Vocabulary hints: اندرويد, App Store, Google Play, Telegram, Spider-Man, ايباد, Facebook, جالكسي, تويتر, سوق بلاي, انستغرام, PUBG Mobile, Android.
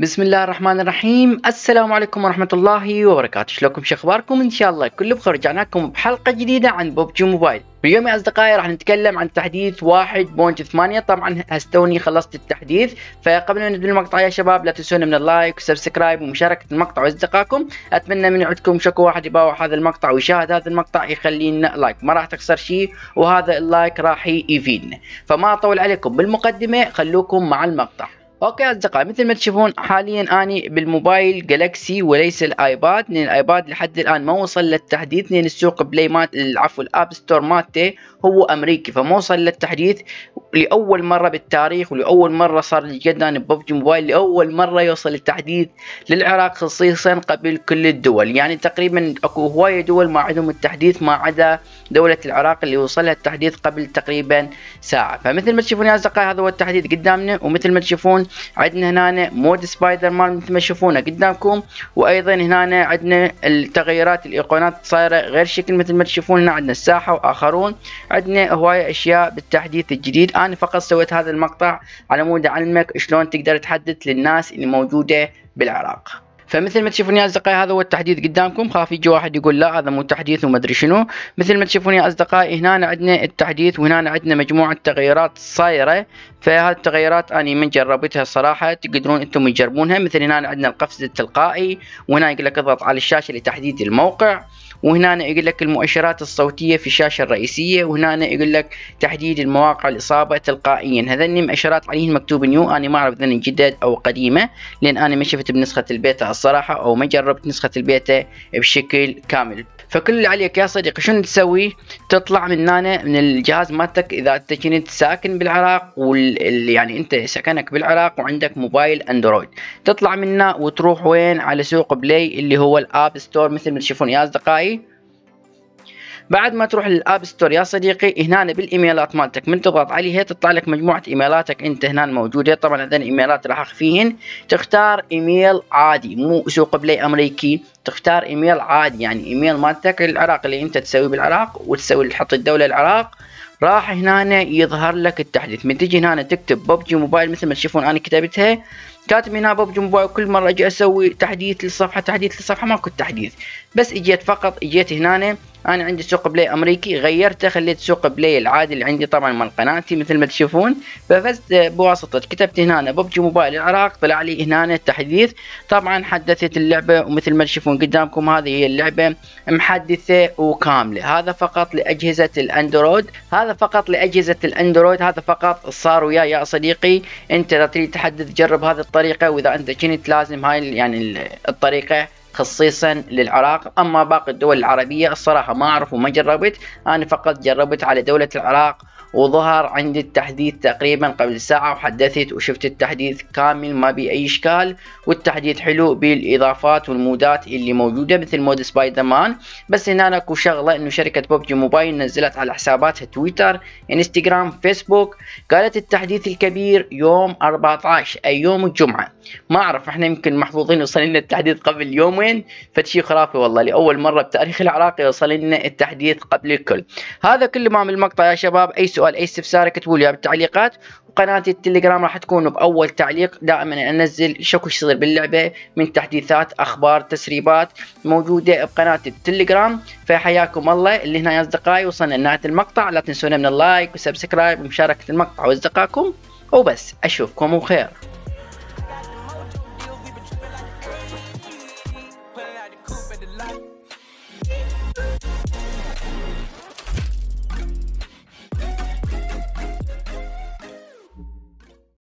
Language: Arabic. بسم الله الرحمن الرحيم. السلام عليكم ورحمة الله وبركاته. شلونكم؟ شو اخباركم؟ ان شاء الله كله بخير. رجعنا لكم بحلقة جديدة عن ببجي موبايل. اليوم يا اصدقائي راح نتكلم عن تحديث 1.8. طبعا هستوني خلصت التحديث، فقبل ما نبدا المقطع يا شباب لا تنسون من اللايك والسبسكرايب ومشاركه المقطع لاصدقائكم. اتمنى من عندكم شكو واحد يباوع هذا المقطع ويشاهد هذا المقطع، يخلينا لايك، ما راح تخسر شيء وهذا اللايك راح يفيدنا. فما اطول عليكم بالمقدمه، خلوكم مع المقطع. اوكي يا اصدقائي، مثل ما تشوفون حاليا اني بالموبايل جالكسي وليس الايباد، لان الايباد لحد الان ما وصل للتحديث، لان السوق بلاي مات عفوا الاب ستور مالته هو امريكي، فما وصل للتحديث لاول مره بالتاريخ، ولاول مره صار لي قد انا ببجي موبايل لاول مره يوصل التحديث للعراق خصيصا قبل كل الدول. يعني تقريبا اكو هوايه دول ما عندهم التحديث ما عدا دوله العراق اللي وصلها التحديث قبل تقريبا ساعه. فمثل ما تشوفون يا اصدقائي هذا هو التحديث قدامنا، ومثل ما تشوفون عندنا هنا مود سبايدر مان مثل ما تشوفونه قدامكم، وايضا هنا عندنا التغيرات، الايقونات صايره غير شكل مثل ما تشوفون. هنا عندنا الساحه واخرون، عندنا هوايه اشياء بالتحديث الجديد. انا فقط سويت هذا المقطع على مود اعلمك شلون تقدر تحدث للناس اللي موجوده بالعراق. فمثل ما تشوفون يا اصدقائي هذا هو التحديث قدامكم. خاف يجي واحد يقول لا هذا مو تحديث وما ادري شنو. مثل ما تشوفون يا اصدقائي هنا عندنا التحديث، وهنا عندنا مجموعه تغيرات صايره. فهذه التغيرات اني من جربتها صراحه، تقدرون انتم تجربونها. مثل هنا عندنا القفز التلقائي، وهنا يقول لك اضغط على الشاشه لتحديد الموقع، وهنا يقول لك المؤشرات الصوتيه في الشاشه الرئيسيه، وهنا يقول لك تحديد المواقع الاصابه تلقائيا. هذني مؤشرات عليهم مكتوب نيو، انا ما اعرف اذا جديد او قديمه، لان انا ما شفت بنسخه البيتا الصراحه، او ما جربت نسخه البيتا بشكل كامل. فكل اللي عليك يا صديقي شنو تسوي، تطلع من هنا من الجهاز مالتك اذا انت كنت ساكن بالعراق، يعني انت سكنك بالعراق وعندك موبايل اندرويد، تطلع منه وتروح وين على سوق بلاي اللي هو الاب ستور مثل ما تشوفون يا اصدقائي. بعد ما تروح للاب ستور يا صديقي، هنا بالايميلات مالتك من تضغط عليها تطلع لك مجموعه ايميلاتك انت هنا موجوده. طبعا هذين الايميلات راح اخفيهن. تختار ايميل عادي مو سوق بلاي امريكي، تختار ايميل عادي يعني ايميل مالتك العراق اللي انت تسوي بالعراق، وتسوي تحط الدوله العراق. راح هنا يظهر لك التحديث. من تجي هنا تكتب ببجي موبايل مثل ما تشوفون انا كتبتها، كاتب هنا ببجي موبايل. كل مره اجي اسوي تحديث للصفحه تحديث للصفحه ماكو تحديث، بس اجيت فقط اجيت هنا انا عندي سوق بلاي امريكي غيرته، خليت سوق بلاي العادي اللي عندي طبعا مال قناتي مثل ما تشوفون. ففزت بواسطه كتبت هنا ببجي موبايل العراق، طلع لي هنا التحديث. طبعا حدثت اللعبه، ومثل ما تشوفون قدامكم هذه هي اللعبه محدثه وكامله. هذا فقط لاجهزه الاندرويد، هذا فقط لاجهزه الاندرويد، هذا فقط صار وياي يا صديقي. انت اذا تريد تحدث جرب هذه الطريقه، واذا انت كنت لازم هاي يعني الطريقه خصيصا للعراق. اما باقي الدول العربيه الصراحه ما اعرف وما جربت، انا فقط جربت على دوله العراق، وظهر عندي التحديث تقريبا قبل ساعه، وحدثت وشفت التحديث كامل ما بي اي اشكال، والتحديث حلو بالاضافات والمودات اللي موجوده مثل مود سبايدر مان. بس هنا اكو شغله انه شركه ببجي موبايل نزلت على حساباتها تويتر انستغرام فيسبوك، قالت التحديث الكبير يوم 14 اي يوم الجمعه. ما اعرف احنا يمكن محظوظين وصل لنا التحديث قبل يومين، فشي خرافي والله، لاول مره بتاريخ العراق يوصل لنا التحديث قبل الكل. هذا كل ما من المقطع يا شباب. اي سؤال اي استفسار اكتبوا لي بالتعليقات، وقناتي التليجرام راح تكون باول تعليق. دائما انزل شكو يصير باللعبه من تحديثات اخبار تسريبات موجوده بقناتي التليجرام. فحياكم الله. اللي هنا يا اصدقائي وصلنا لنهايه المقطع، لا تنسونا من اللايك والسبسكرايب ومشاركه المقطع واصدقائكم، وبس اشوفكم بخير.